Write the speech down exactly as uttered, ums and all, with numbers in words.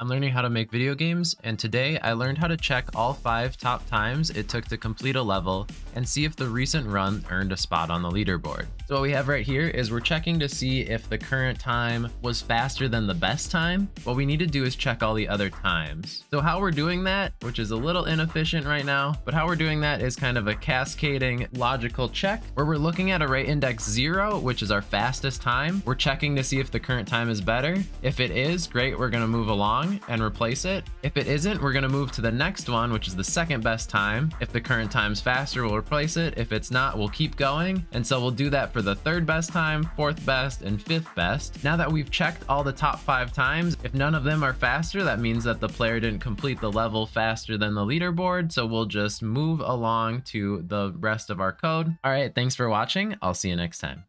I'm learning how to make video games, and today I learned how to check all five top times it took to complete a level and see if the recent run earned a spot on the leaderboard. So what we have right here is we're checking to see if the current time was faster than the best time. What we need to do is check all the other times. So how we're doing that, which is a little inefficient right now, but how we're doing that is kind of a cascading logical check where we're looking at array index zero, which is our fastest time. We're checking to see if the current time is better. If it is, great, we're gonna move along and replace it. If it isn't, we're gonna move to the next one, which is the second best time. If the current time's faster, we'll replace it. If it's not, we'll keep going. And so we'll do that for the third best time, fourth best, and fifth best. Now that we've checked all the top five times, if none of them are faster, that means that the player didn't complete the level faster than the leaderboard. So we'll just move along to the rest of our code. All right, thanks for watching. I'll see you next time.